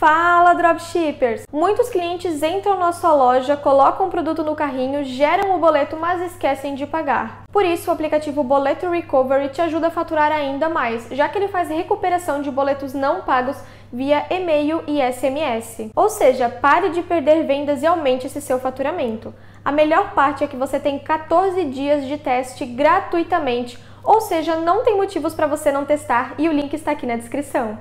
Fala, dropshippers! Muitos clientes entram na sua loja, colocam o produto no carrinho, geram o boleto, mas esquecem de pagar. Por isso, o aplicativo Boleto Recovery te ajuda a faturar ainda mais, já que ele faz recuperação de boletos não pagos via e-mail e SMS. Ou seja, pare de perder vendas e aumente esse seu faturamento. A melhor parte é que você tem 14 dias de teste gratuitamente, ou seja, não tem motivos para você não testar e o link está aqui na descrição.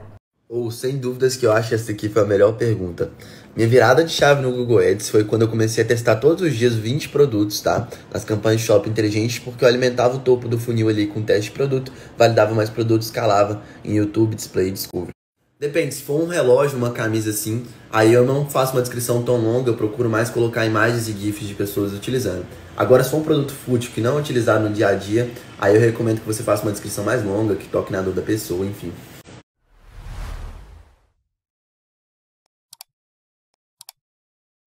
Sem dúvidas que eu acho essa aqui foi a melhor pergunta. Minha virada de chave no Google Ads foi quando eu comecei a testar todos os dias 20 produtos, tá? Nas campanhas de Shopping Inteligente, porque eu alimentava o topo do funil ali com teste de produto, validava mais produtos, escalava em YouTube, Display e Discovery. Depende, se for um relógio, uma camisa assim, aí eu não faço uma descrição tão longa, eu procuro mais colocar imagens e gifs de pessoas utilizando. Agora, se for um produto fútil que não é utilizado no dia a dia, aí eu recomendo que você faça uma descrição mais longa, que toque na dor da pessoa, enfim.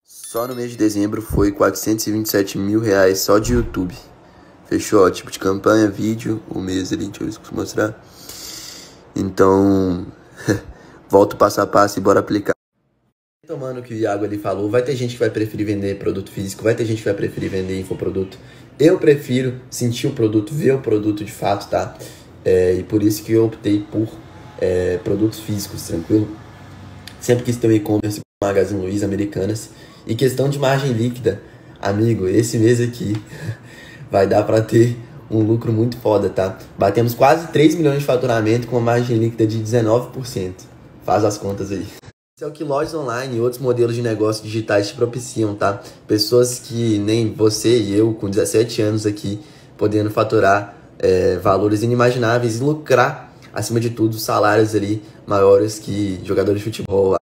Só no mês de dezembro foi R$427 mil só de YouTube. Fechou, ó, tipo de campanha, vídeo, o mês ali, deixa eu mostrar. Então, volta o passo a passo e bora aplicar. Tomando o que o Iago ali falou, vai ter gente que vai preferir vender produto físico, vai ter gente que vai preferir vender infoproduto. Eu prefiro sentir o produto, ver o produto de fato, tá? E por isso que eu optei por produtos físicos, tranquilo? Sempre quis ter um e-commerce, Magazine Luiza, Americanas. E questão de margem líquida, amigo, esse mês aqui vai dar pra ter um lucro muito foda, tá? Batemos quase 3 milhões de faturamento com uma margem líquida de 19%. Faz as contas aí. Isso é o que lojas online e outros modelos de negócio digitais te propiciam, tá? Pessoas que nem você e eu, com 17 anos aqui, podendo faturar valores inimagináveis e lucrar, acima de tudo, salários ali maiores que jogadores de futebol,